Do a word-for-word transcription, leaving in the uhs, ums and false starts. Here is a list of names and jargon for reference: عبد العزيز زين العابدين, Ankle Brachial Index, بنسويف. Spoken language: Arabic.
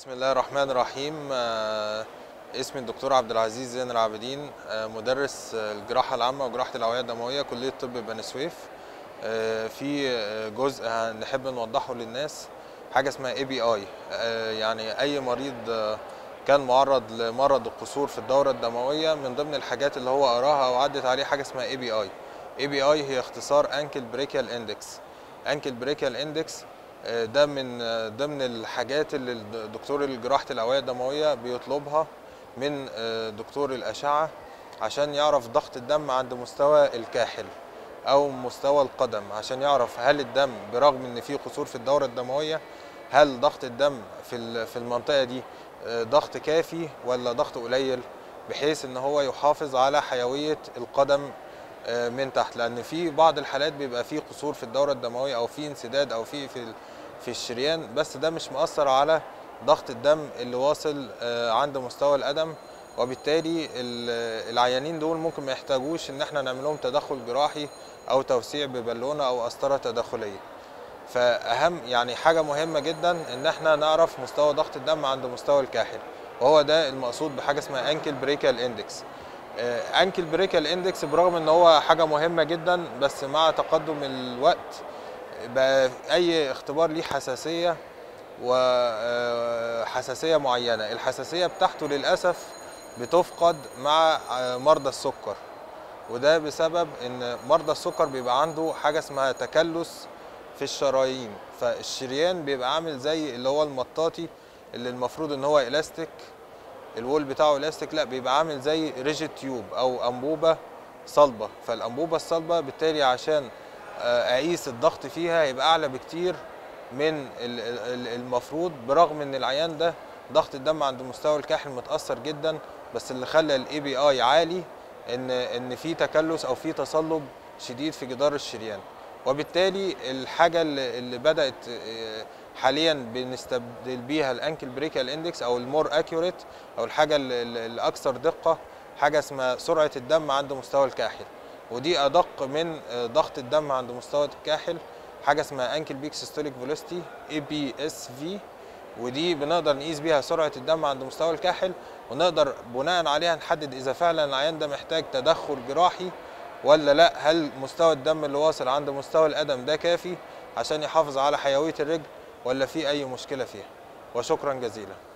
بسم الله الرحمن الرحيم. اسمي الدكتور عبد العزيز زين العابدين، مدرس الجراحة العامة وجراحة الأوعية الدموية، كلية طب بنسويف. في جزء نحب نوضحه للناس، حاجة اسمها إيه بي آي، يعني أي مريض كان معرض لمرض القصور في الدورة الدموية، من ضمن الحاجات اللي هو قراها أو عدت عليه حاجة اسمها إيه بي آي. إيه بي آي هي اختصار Ankle Brachial Index. Ankle Brachial Index ده من ضمن الحاجات اللي الدكتور الجراحة الأوعية الدموية بيطلبها من دكتور الأشعة عشان يعرف ضغط الدم عند مستوى الكاحل أو مستوى القدم، عشان يعرف هل الدم برغم إن فيه قصور في الدورة الدموية، هل ضغط الدم في في المنطقة دي ضغط كافي ولا ضغط قليل، بحيث إن هو يحافظ على حيوية القدم من تحت. لأن في بعض الحالات بيبقى فيه قصور في الدورة الدموية أو فيه انسداد أو فيه في في الشريان، بس ده مش مؤثر على ضغط الدم اللي واصل عند مستوى القدم، وبالتالي العيانين دول ممكن ما يحتاجوش ان احنا نعمل لهم تدخل جراحي او توسيع ببالونه او قسطره تداخليه. فاهم يعني حاجه مهمه جدا ان احنا نعرف مستوى ضغط الدم عند مستوى الكاحل، وهو ده المقصود بحاجه اسمها انكل بريكال اندكس. انكل بريكال اندكس برغم ان هو حاجه مهمه جدا، بس مع تقدم الوقت بقى اي اختبار ليه حساسيه وحساسيه معينه، الحساسيه بتاعته للاسف بتفقد مع مرضى السكر، وده بسبب ان مرضى السكر بيبقى عنده حاجه اسمها تكلس في الشرايين، فالشريان بيبقى عامل زي اللي هو المطاطي اللي المفروض ان هو الاستيك، الوول بتاعه الاستيك، لا بيبقى عامل زي ريجيد تيوب او انبوبه صلبه. فالانبوبه الصلبه بالتالي عشان اقيس الضغط فيها هيبقى اعلى بكتير من المفروض، برغم ان العيان ده ضغط الدم عند مستوى الكاحل متاثر جدا، بس اللي خلى الاي بي اي عالي ان ان في تكلس او في تصلب شديد في جدار الشريان. وبالتالي الحاجه اللي, اللي بدات حاليا بنستبدل بيها الانكل بريكال اندكس او المور اكيوريت او الحاجه الاكثر دقه، حاجه اسمها سرعه الدم عند مستوى الكاحل، ودي ادق من ضغط الدم عند مستوى الكاحل، حاجه اسمها انكل بيك سيستوليك فيلوسيتي إيه بي إس في، ودي بنقدر نقيس بيها سرعه الدم عند مستوى الكاحل، ونقدر بناء عليها نحدد اذا فعلا العيان ده محتاج تدخل جراحي ولا لا، هل مستوى الدم اللي واصل عند مستوى القدم ده كافي عشان يحافظ على حيويه الرجل ولا في اي مشكله فيها. وشكرا جزيلا.